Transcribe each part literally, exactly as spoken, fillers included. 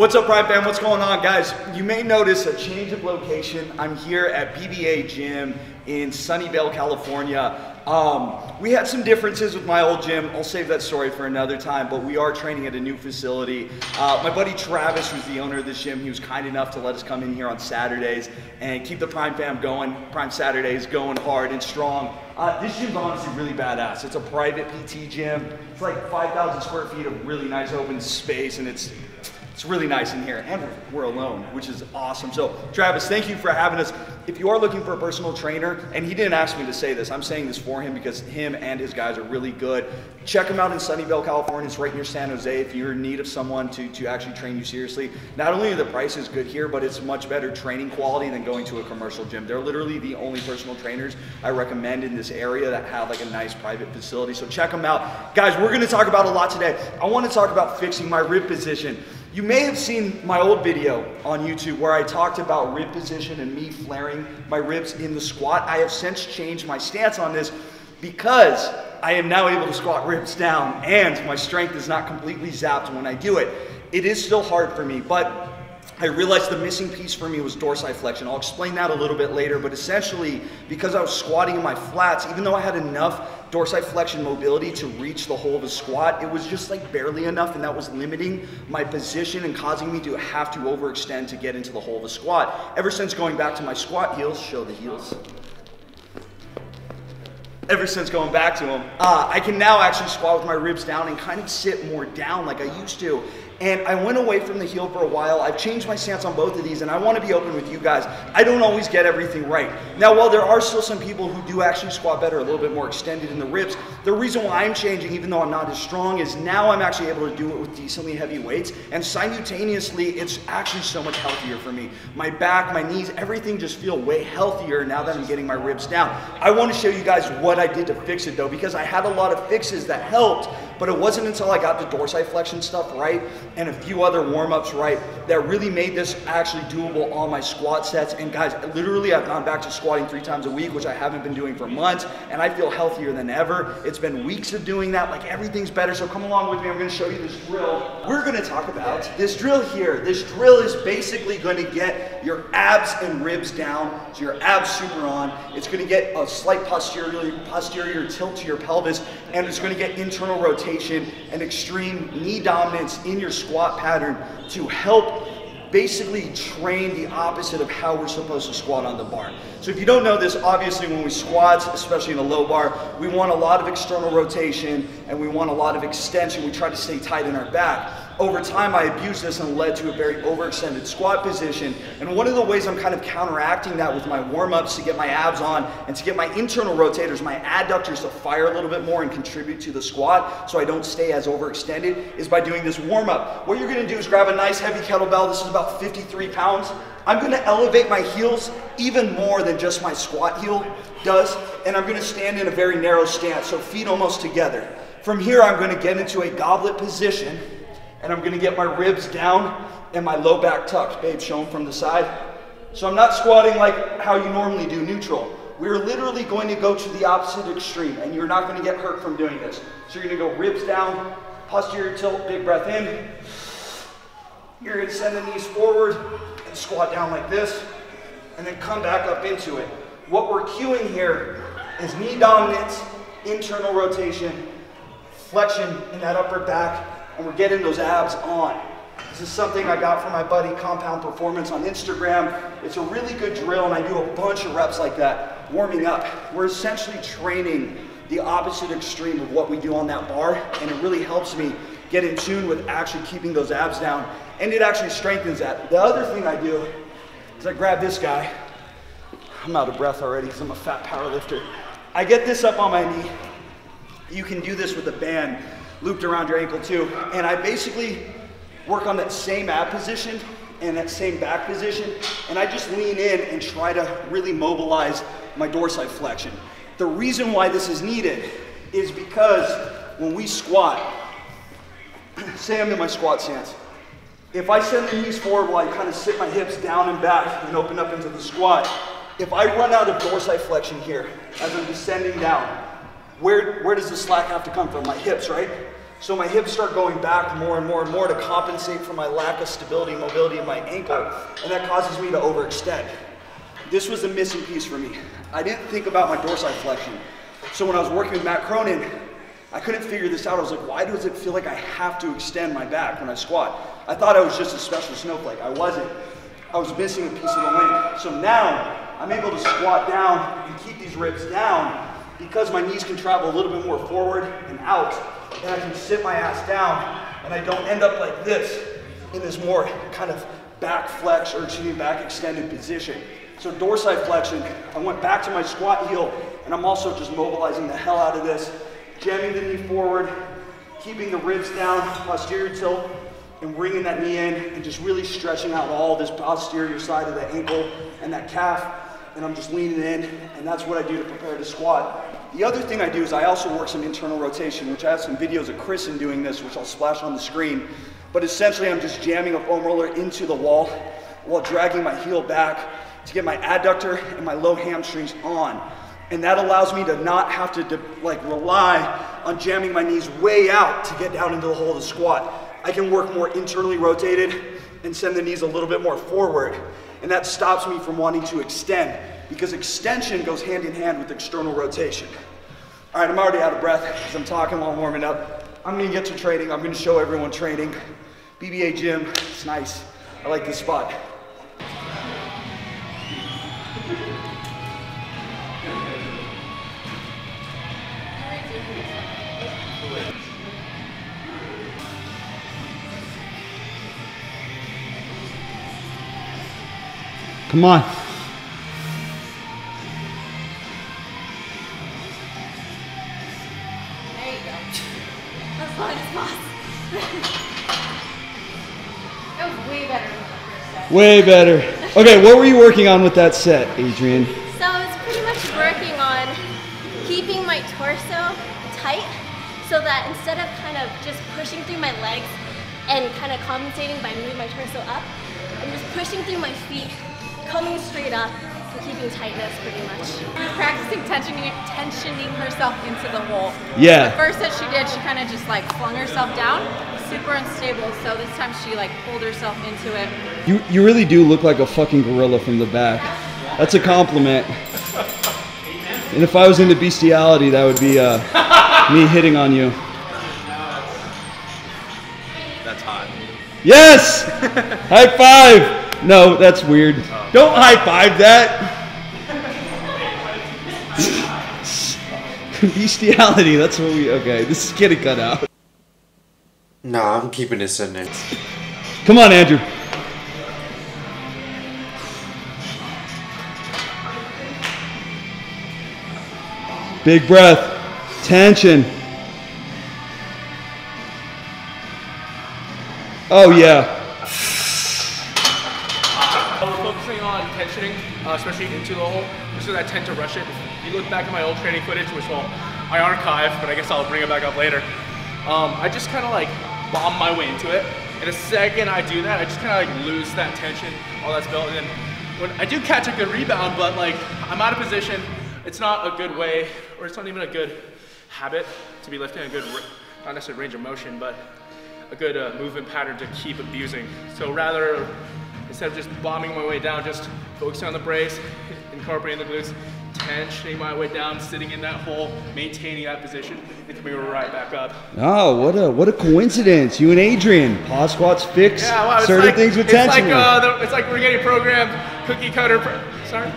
What's up, Ride Fam? What's going on, guys? You may notice a change of location. I'm here at P B A Gym in Sunnyvale, California. Um, we had some differences with my old gym. I'll save that story for another time, but we are training at a new facility. Uh, my buddy Travis, who's the owner of this gym, he was kind enough to let us come in here on Saturdays and keep the Prime Fam going. Prime Saturdays going hard and strong. Uh, this gym's honestly really badass. It's a private P T gym. It's like five thousand square feet of really nice open space, and it's It's really nice in here, and we're alone, which is awesome. So Travis, thank you for having us. If you are looking for a personal trainer, and he didn't ask me to say this, I'm saying this for him because him and his guys are really good. Check him out in Sunnyvale, California. It's right near San Jose. If you're in need of someone to, to actually train you seriously, not only are the prices good here, but it's much better training quality than going to a commercial gym. They're literally the only personal trainers I recommend in this area that have like a nice private facility. So check them out. Guys, we're gonna talk about a lot today. I wanna talk about fixing my rib position. You may have seen my old video on YouTube where I talked about rib position and me flaring my ribs in the squat. I have since changed my stance on this because I am now able to squat ribs down and my strength is not completely zapped when I do it. It is still hard for me, but I realized the missing piece for me was dorsiflexion. I'll explain that a little bit later, but essentially, because I was squatting in my flats, even though I had enough dorsiflexion mobility to reach the whole of a squat, it was just like barely enough, and that was limiting my position and causing me to have to overextend to get into the whole of a squat. Ever since going back to my squat heels, show the heels. Ever since going back to them, uh, I can now actually squat with my ribs down and kind of sit more down like I used to. And I went away from the heel for a while. I've changed my stance on both of these, and I want to be open with you guys. I don't always get everything right. Now, while there are still some people who do actually squat better, a little bit more extended in the ribs, the reason why I'm changing, even though I'm not as strong, is now I'm actually able to do it with decently heavy weights, and simultaneously, it's actually so much healthier for me. My back, my knees, everything just feel way healthier now that I'm getting my ribs down. I want to show you guys what I did to fix it, though, because I had a lot of fixes that helped, but it wasn't until I got the dorsiflexion stuff right and a few other warm-ups right that really made this actually doable on my squat sets. And guys, literally I've gone back to squatting three times a week, which I haven't been doing for months, and I feel healthier than ever. It's been weeks of doing that, like everything's better. So come along with me, I'm gonna show you this drill. We're gonna talk about this drill here. This drill is basically gonna get your abs and ribs down, so your abs super on. It's gonna get a slight posterior, posterior tilt to your pelvis, and it's gonna get internal rotation and extreme knee dominance in your squat pattern to help basically train the opposite of how we're supposed to squat on the bar. So if you don't know this, obviously when we squat, especially in a low bar, we want a lot of external rotation and we want a lot of extension. We try to stay tight in our back. Over time, I abused this and led to a very overextended squat position. And one of the ways I'm kind of counteracting that with my warm-ups to get my abs on and to get my internal rotators, my adductors to fire a little bit more and contribute to the squat so I don't stay as overextended is by doing this warm-up. What you're gonna do is grab a nice heavy kettlebell. This is about fifty-three pounds. I'm gonna elevate my heels even more than just my squat heel does. And I'm gonna stand in a very narrow stance, so feet almost together. From here, I'm gonna get into a goblet position, and I'm gonna get my ribs down and my low back tucked. Babe, show them from the side. So I'm not squatting like how you normally do, neutral. We're literally going to go to the opposite extreme, and you're not gonna get hurt from doing this. So you're gonna go ribs down, posterior tilt, big breath in. You're gonna send the knees forward and squat down like this, and then come back up into it. What we're cueing here is knee dominance, internal rotation, flexion in that upper back, and we're getting those abs on. This is something I got from my buddy Compound Performance on Instagram. It's a really good drill, and I do a bunch of reps like that, warming up. We're essentially training the opposite extreme of what we do on that bar, and it really helps me get in tune with actually keeping those abs down, and it actually strengthens that. The other thing I do is I grab this guy. I'm out of breath already because I'm a fat power lifter. I get this up on my knee. You can do this with a band looped around your ankle too. And I basically work on that same ab position and that same back position. And I just lean in and try to really mobilize my dorsiflexion. The reason why this is needed is because when we squat, say I'm in my squat stance. If I send the knees forward while I kind of sit my hips down and back and open up into the squat, if I run out of dorsiflexion here as I'm descending down, Where, where does the slack have to come from? My hips, right? So my hips start going back more and more and more to compensate for my lack of stability and mobility in my ankle, and that causes me to overextend. This was the missing piece for me. I didn't think about my dorsiflexion. So when I was working with Matt Cronin, I couldn't figure this out. I was like, why does it feel like I have to extend my back when I squat? I thought I was just a special snowflake. I wasn't. I was missing a piece of the link. So now I'm able to squat down and keep these ribs down because my knees can travel a little bit more forward and out, and I can sit my ass down and I don't end up like this in this more kind of back flex or excuse me, back extended position. So dorsiflexion, I went back to my squat heel, and I'm also just mobilizing the hell out of this, jamming the knee forward, keeping the ribs down, posterior tilt, and bringing that knee in and just really stretching out all this posterior side of the ankle and that calf, and I'm just leaning in, and that's what I do to prepare to squat. The other thing I do is I also work some internal rotation, which I have some videos of Kristen doing this, which I'll splash on the screen. But essentially I'm just jamming a foam roller into the wall while dragging my heel back to get my adductor and my low hamstrings on. And that allows me to not have to like rely on jamming my knees way out to get down into the hole of the squat. I can work more internally rotated and send the knees a little bit more forward. And that stops me from wanting to extend, because extension goes hand in hand with external rotation. All right, I'm already out of breath because I'm talking while I'm warming up. I'm gonna get to training. I'm gonna show everyone training. P B A Gym, it's nice. I like this spot. Come on. There you go. That's fine, it's not. That was way better than the first set. Way better. Okay, what were you working on with that set, Adrian? So I was pretty much working on keeping my torso tight so that instead of kind of just pushing through my legs and kind of compensating by moving my torso up, I'm just pushing through my feet, coming straight up and keeping tightness pretty much. She was practicing tensioning, tensioning herself into the hole. Yeah. The first that she did, she kind of just like flung herself down, super unstable. So this time she like pulled herself into it. You you really do look like a fucking gorilla from the back. That's a compliment. And if I was into bestiality, that would be uh, me hitting on you. That's hot. Yes! High five! No, that's weird. Don't high-five that! Bestiality, that's what we... Okay, this is getting cut out. Nah, I'm keeping this in there. Come on, Andrew. Big breath. Tension. Oh, yeah. Uh, especially into the hole, just because I tend to rush it. If you look back at my old training footage, which well, I archived, but I guess I'll bring it back up later. Um, I just kind of like bomb my way into it. And the second I do that, I just kind of like lose that tension, all that's built in. When I do catch a good rebound, but like I'm out of position. It's not a good way, or it's not even a good habit to be lifting a good, not necessarily range of motion, but a good uh, movement pattern to keep abusing. So rather, instead of just bombing my way down, just focusing on the brace, incorporating the glutes, tensioning my way down, sitting in that hole, maintaining that position, and coming right back up. Oh, what a what a coincidence! You and Adrian, pause squats, fix yeah, well, certain like, things with it's tension. Like, uh, the, it's like we're getting programmed cookie cutter. Pro sorry.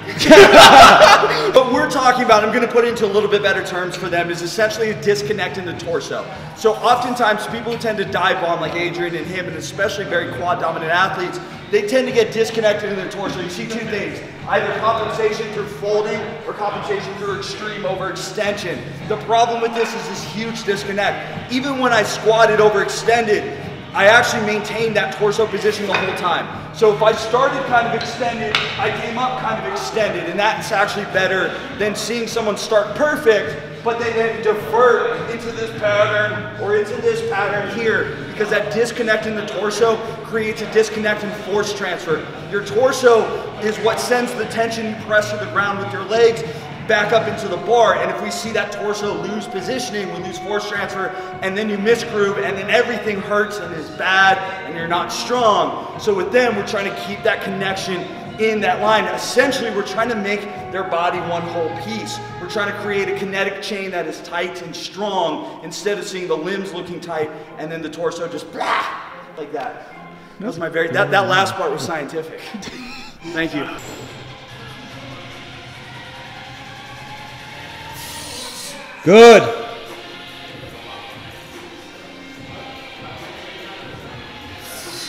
What we're talking about, I'm going to put into a little bit better terms for them, is essentially a disconnect in the torso. So oftentimes people tend to dive on, like Adrian and him, and especially very quad dominant athletes. They tend to get disconnected in their torso. You see two things, either compensation through folding or compensation through extreme overextension. The problem with this is this huge disconnect. Even when I squatted overextended, I actually maintained that torso position the whole time. So if I started kind of extended, I came up kind of extended, and that's actually better than seeing someone start perfect but they then divert into this pattern or into this pattern here, because that disconnect in the torso creates a disconnect in force transfer. Your torso is what sends the tension you press to the ground with your legs, back up into the bar, and if we see that torso lose positioning, we lose force transfer, and then you misgroove, and then everything hurts and is bad, and you're not strong. So with them, we're trying to keep that connection in that line. Essentially, we're trying to make their body one whole piece. We're trying to create a kinetic chain that is tight and strong, instead of seeing the limbs looking tight, and then the torso just blah, like that. That was my very, that, that last part was scientific. Thank you. Good.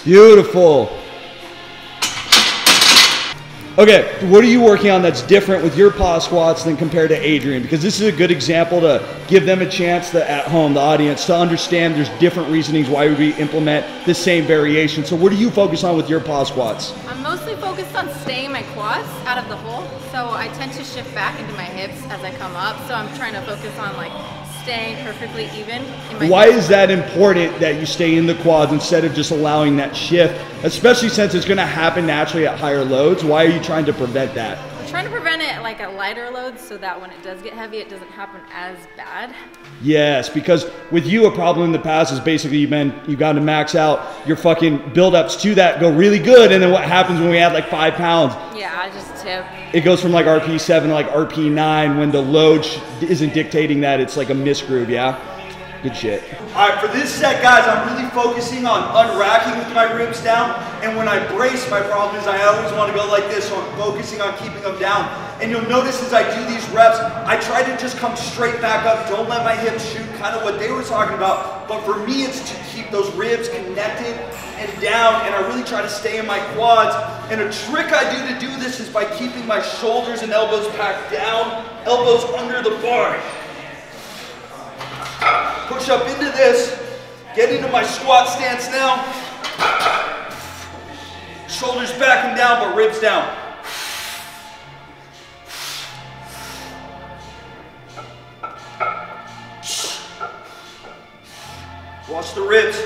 Beautiful. Okay, what are you working on that's different with your paw squats than compared to Adrian? Because this is a good example to give them a chance to, at home, the audience, to understand there's different reasonings why we implement the same variation. So what do you focus on with your paw squats? I'm mostly focused on staying my quads out of the hole. So I tend to shift back into my hips as I come up. So I'm trying to focus on like staying perfectly even in my Why hips. Is that important that you stay in the quads instead of just allowing that shift, especially since it's going to happen naturally at higher loads? Why are you trying to prevent that? I'm trying to prevent it like at lighter loads so that when it does get heavy, it doesn't happen as bad. Yes, because with you, a problem in the past is basically you've been, you've gotten to max out your fucking build-ups to that, go really good, and then what happens when we add like five pounds? Yeah, I just tip. It goes from like R P seven to like R P nine when the load isn't dictating that. It's like a misgroove, yeah? Good shit. All right, for this set, guys, I'm really focusing on unracking with my ribs down, and when I brace, my problem is I always want to go like this, so I'm focusing on keeping them down. And you'll notice as I do these reps, I try to just come straight back up, don't let my hips shoot, kind of what they were talking about, but for me, it's to keep those ribs connected and down, and I really try to stay in my quads. And a trick I do to do this is by keeping my shoulders and elbows packed down, elbows under the bar. Push up into this, get into my squat stance now. Shoulders back and down, but ribs down. Watch the ribs.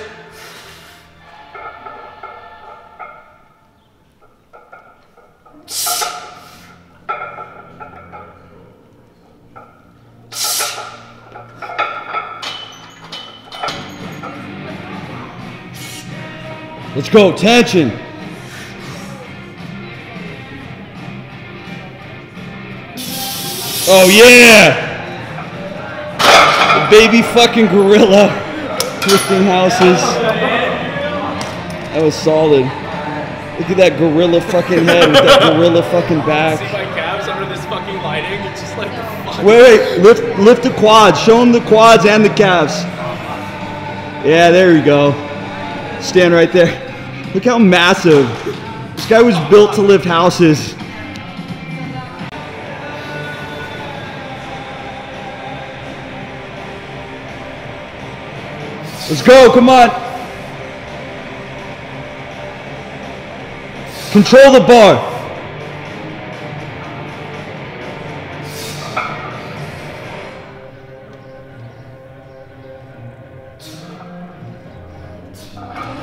Let's go, tension. Oh yeah! The baby fucking gorilla twisting houses. That was solid. Look at that gorilla fucking head with that gorilla fucking back. See my calves under this fucking lighting? It's just like the fuck. Wait, wait, lift, lift the quads. Show them the quads and the calves. Yeah, there you go. Stand right there. Look how massive. This guy was built to lift houses. Let's go, come on. Control the bar.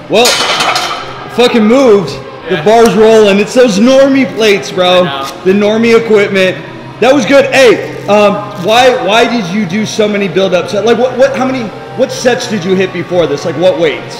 Well, fucking moved. Yeah. The bar's rolling. It's those normie plates, bro. The normie equipment. That was good. Hey, um, why why did you do so many build-ups? Like, what what how many what sets did you hit before this? Like, what weights?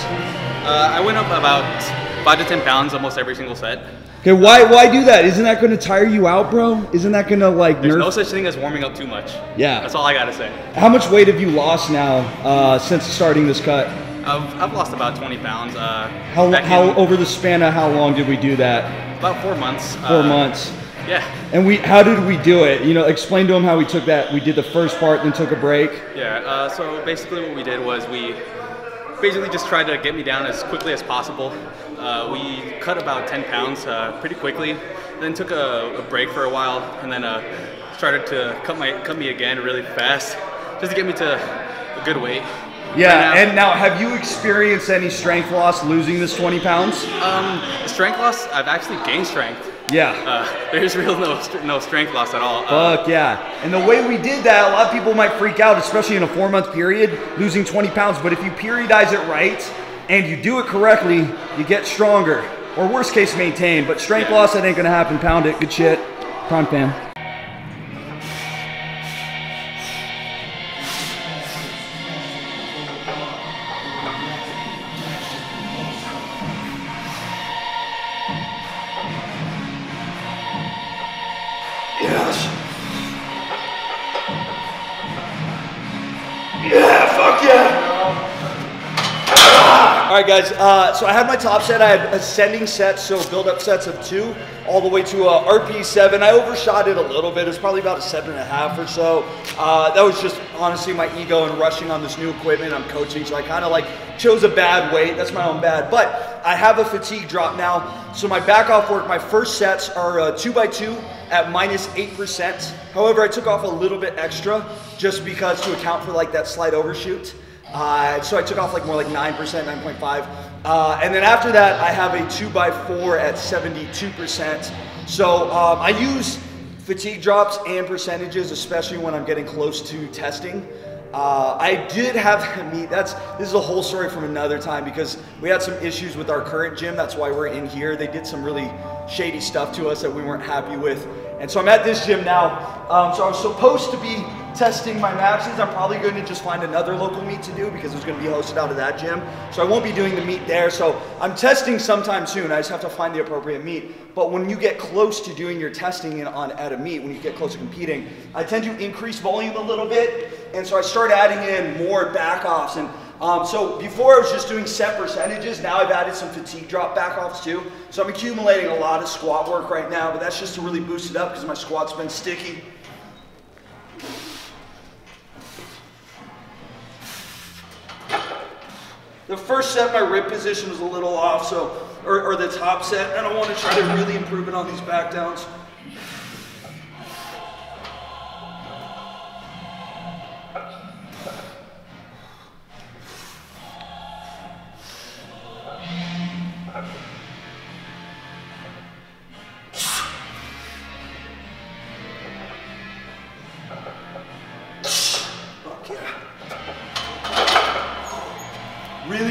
Uh, I went up about five to ten pounds almost every single set. Okay, why why do that? Isn't that going to tire you out, bro? Isn't that going to like? There's nerf? No such thing as warming up too much. Yeah, that's all I gotta say. How much weight have you lost now uh, since starting this cut? I've, I've lost about twenty pounds. Uh, how how in, over the span of how long did we do that? About four months. Four uh, months. Yeah. And we, how did we do it? You know, explain to them how we took that. We did the first part, then took a break. Yeah. Uh, so basically, what we did was we basically just tried to get me down as quickly as possible. Uh, we cut about ten pounds uh, pretty quickly, then took a, a break for a while, and then uh, started to cut my cut me again really fast, just to get me to a good weight. Yeah, right now. And now, have you experienced any strength loss losing this twenty pounds? Um, strength loss, I've actually gained strength. Yeah. Uh, there's real no, no strength loss at all. Fuck uh, yeah. And the way we did that, a lot of people might freak out, especially in a four month period, losing twenty pounds. But if you periodize it right and you do it correctly, you get stronger, or worst case, maintain. But strength yeah. loss, that ain't gonna happen. Pound it. Good shit. Prime fam. All right, guys, uh, so I had my top set. I had ascending sets, so build-up sets of two all the way to uh, R P seven. I overshot it a little bit. It was probably about a seven and a half or so. Uh, that was just, honestly, my ego and rushing on this new equipment. I'm coaching, so I kind of, like, chose a bad weight. That's my own bad. But I have a fatigue drop now, so my back-off work, my first sets are uh, two by two at minus eight percent. However, I took off a little bit extra just because to account for, like, that slight overshoot. Uh, so I took off like more like nine percent, nine point five. Uh, and then after that, I have a two by four at seventy-two percent. So um, I use fatigue drops and percentages, especially when I'm getting close to testing. Uh, I did have, I mean, that's, this is a whole story from another time because we had some issues with our current gym. That's why we're in here. They did some really shady stuff to us that we weren't happy with. And so I'm at this gym now. Um, so I was supposed to be testing my maxes. I'm probably going to just find another local meet to do because it's going to be hosted out of that gym. So I won't be doing the meet there. So I'm testing sometime soon. I just have to find the appropriate meet. But when you get close to doing your testing in, on at a meet, when you get close to competing, I tend to increase volume a little bit. And so I start adding in more back-offs. And um, so before I was just doing set percentages. Now I've added some fatigue drop back-offs too. So I'm accumulating a lot of squat work right now, but that's just to really boost it up because my squat's been sticky. The first set, my rib position was a little off, so, or, or the top set, and I want to try to really improve it on these back downs.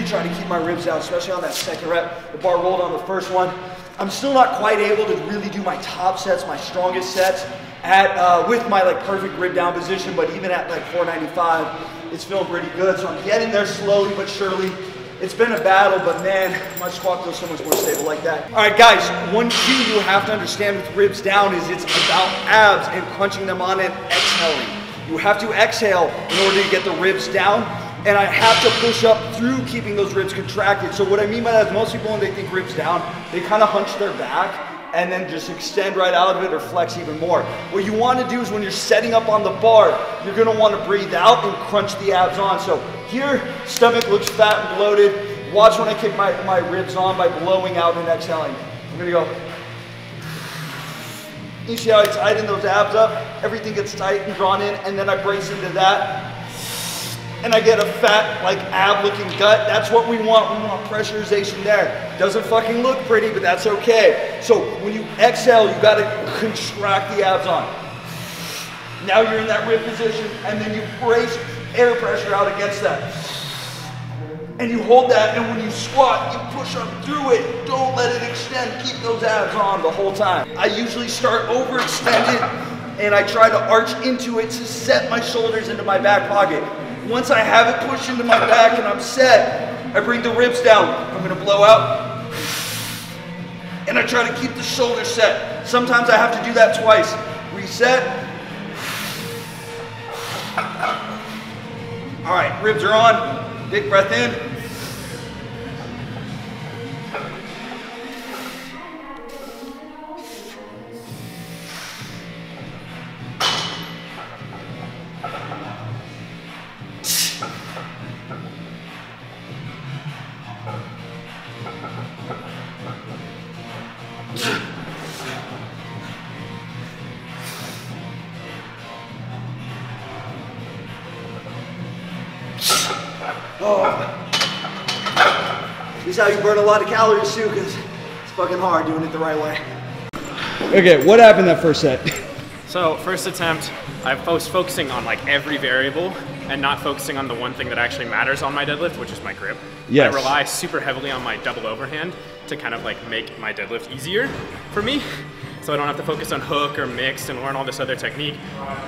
Trying to keep my ribs out, especially on that second rep. The bar rolled on the first one. I'm still not quite able to really do my top sets, my strongest sets, at uh, with my like perfect rib down position, but even at like four ninety-five, it's feeling pretty good. So I'm getting there slowly but surely. It's been a battle, but man, my squat feels so much more stable like that. All right, guys, one cue you have to understand with ribs down is it's about abs and crunching them on and exhaling. You have to exhale in order to get the ribs down. And I have to push up through keeping those ribs contracted. So what I mean by that is most people, when they think ribs down, they kind of hunch their back and then just extend right out of it or flex even more. What you want to do is when you're setting up on the bar, you're going to want to breathe out and crunch the abs on. So here, stomach looks fat and bloated. Watch when I kick my, my ribs on by blowing out and exhaling. I'm going to go. You see how I tighten those abs up? Everything gets tight and drawn in, and then I brace into that. And I get a fat, like, ab-looking gut. That's what we want. We want pressurization there. Doesn't fucking look pretty, but that's okay. So when you exhale, you gotta contract the abs on. Now you're in that rib position, and then you brace air pressure out against that. And you hold that, and when you squat, you push up through it. Don't let it extend. Keep those abs on the whole time. I usually start overextended, and I try to arch into it to set my shoulders into my back pocket. Once I have it pushed into my back and I'm set, I bring the ribs down. I'm going to blow out. And I try to keep the shoulder set. Sometimes I have to do that twice. Reset. All right, ribs are on. Big breath in. This is how you burn a lot of calories too, because it's fucking hard doing it the right way. Okay, what happened that first set? So first attempt, I was focusing on like every variable and not focusing on the one thing that actually matters on my deadlift, which is my grip. Yes. I rely super heavily on my double overhand to kind of like make my deadlift easier for me. So I don't have to focus on hook or mixed and learn all this other technique.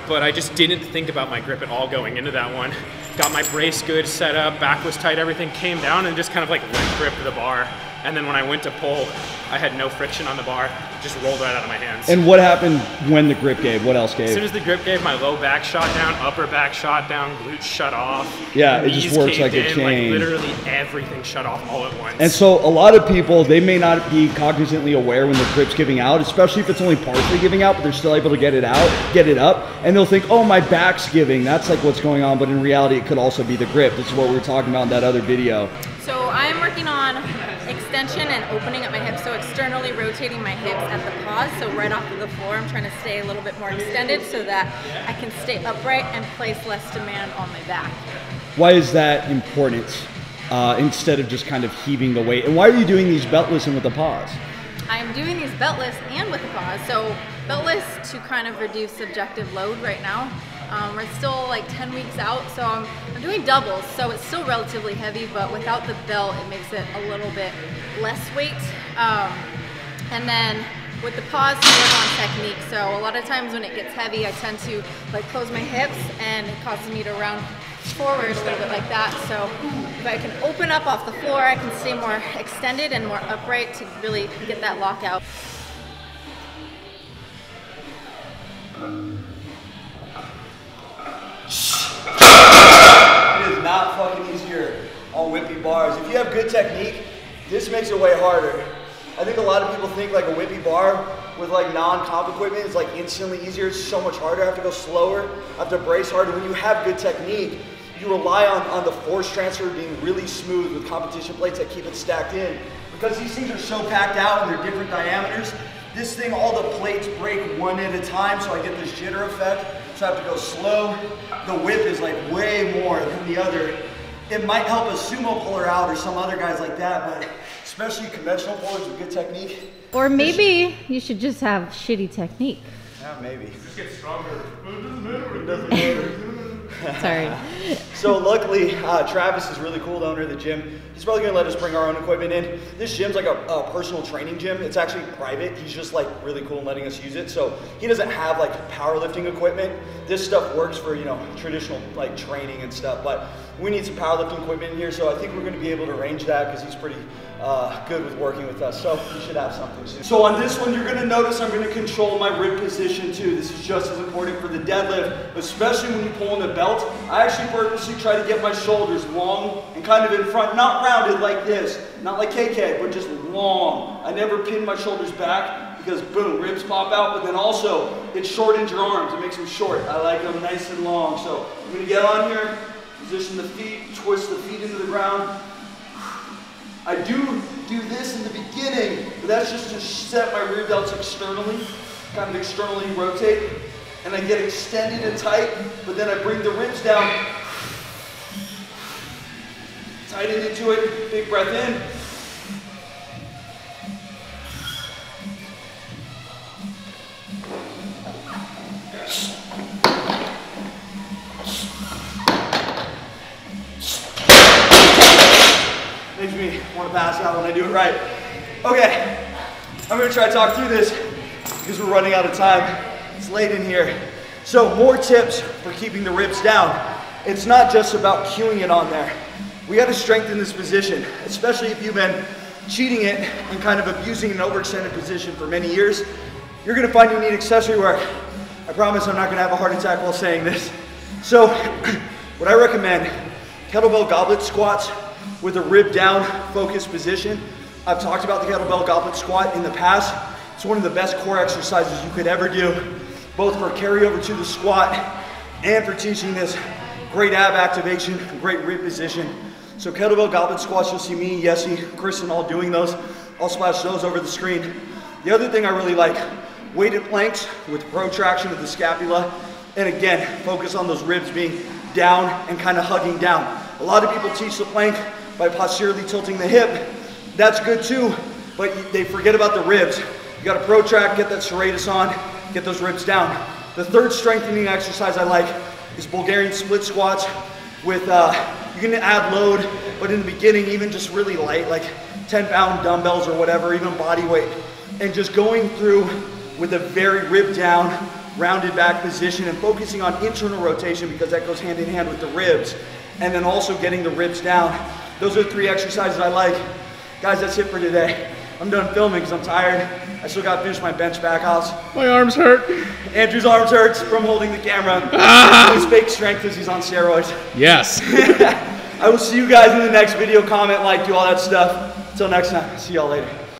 But I just didn't think about my grip at all going into that one. Got my brace good, set up, back was tight, everything came down and just kind of like limp grip to the bar And then when I went to pull, I had no friction on the bar, just rolled right out of my hands. And what happened when the grip gave? What else gave? As soon as the grip gave, my low back shot down, upper back shot down, glutes shut off. Yeah, it just works like a chain. Like literally everything shut off all at once. And so a lot of people, they may not be cognizantly aware when the grip's giving out, especially if it's only partially giving out, but they're still able to get it out, get it up, and they'll think, oh, my back's giving. That's like what's going on, but in reality, it could also be the grip. This is what we were talking about in that other video. So I'm working on extension and opening up my hips, so externally rotating my hips at the pause, so right off of the floor I'm trying to stay a little bit more extended so that I can stay upright and place less demand on my back. Why is that important uh, instead of just kind of heaving the weight? And why are you doing these beltless and with a pause? I'm doing these beltless and with a pause, so beltless to kind of reduce subjective load right now. Um, we're still like ten weeks out, so I'm, I'm doing doubles, so it's still relatively heavy, but without the belt, it makes it a little bit less weight. Um, and then with the pause, work on technique. So a lot of times when it gets heavy, I tend to like close my hips, and it causes me to round forward a little bit like that. So if I can open up off the floor, I can stay more extended and more upright to really get that lockout. Not fucking easier on whippy bars. If you have good technique, this makes it way harder. I think a lot of people think like a whippy bar with like non-comp equipment is like instantly easier. It's so much harder. I have to go slower. I have to brace harder. When you have good technique, you rely on, on the force transfer being really smooth with competition plates that keep it stacked in. Because these things are so packed out and they're different diameters, this thing, all the plates break one at a time, so I get this jitter effect. So I have to go slow. The whip is like way more than the other. It might help a sumo puller out or some other guys like that, but especially conventional pullers with good technique. Or maybe you should just have shitty technique. Yeah, maybe. Just get stronger. Sorry. So luckily, uh, Travis is really cool, the owner of the gym. He's probably gonna let us bring our own equipment in. This gym's like a, a personal training gym. It's actually private. He's just like really cool in letting us use it. So he doesn't have like powerlifting equipment. This stuff works for, you know, traditional like training and stuff, but we need some powerlifting equipment in here. So I think we're gonna be able to arrange that because he's pretty uh, good with working with us. So you should have something soon. So on this one, you're gonna notice I'm gonna control my rib position too. This is just as important for the deadlift, especially when you pull in the belt. I actually purposely try to get my shoulders long and kind of in front, not rounded like this, not like K K, but just long. I never pin my shoulders back because boom, ribs pop out, but then also it shortens your arms, it makes them short. I like them nice and long. So I'm gonna get on here, position the feet, twist the feet into the ground. I do do this in the beginning, but that's just to set my rear delts externally, kind of externally rotate. And I get extended and tight, but then I bring the ribs down, tighten into it, big breath in. Makes me want to pass out when I do it right. Okay, I'm gonna try to talk through this because we're running out of time. It's late in here. So more tips for keeping the ribs down. It's not just about cueing it on there. We gotta strengthen this position, especially if you've been cheating it and kind of abusing an overextended position for many years. You're gonna find you need accessory work. I promise I'm not gonna have a heart attack while saying this. So what I recommend, kettlebell goblet squats with a rib down focused position. I've talked about the kettlebell goblet squat in the past. It's one of the best core exercises you could ever do, both for carryover to the squat and for teaching this great ab activation, great rib position. So kettlebell goblet squats, you'll see me, Yessie, Chris and all doing those. I'll splash those over the screen. The other thing I really like, weighted planks with protraction of the scapula. And again, focus on those ribs being down and kind of hugging down. A lot of people teach the plank by posteriorly tilting the hip. That's good too, but they forget about the ribs. You gotta protract, get that serratus on, get those ribs down. The third strengthening exercise I like is Bulgarian split squats with, uh, you can add load, but in the beginning, even just really light, like ten pound dumbbells or whatever, even body weight. And just going through with a very rib down, rounded back position and focusing on internal rotation because that goes hand in hand with the ribs. And then also getting the ribs down. Those are three exercises I like. Guys, that's it for today. I'm done filming because I'm tired. I still got to finish my bench back house. My arms hurt. Andrew's arms hurts from holding the camera. Ah. His fake strength is he's on steroids. Yes. I will see you guys in the next video. Comment, like, do all that stuff. Until next time, see y'all later.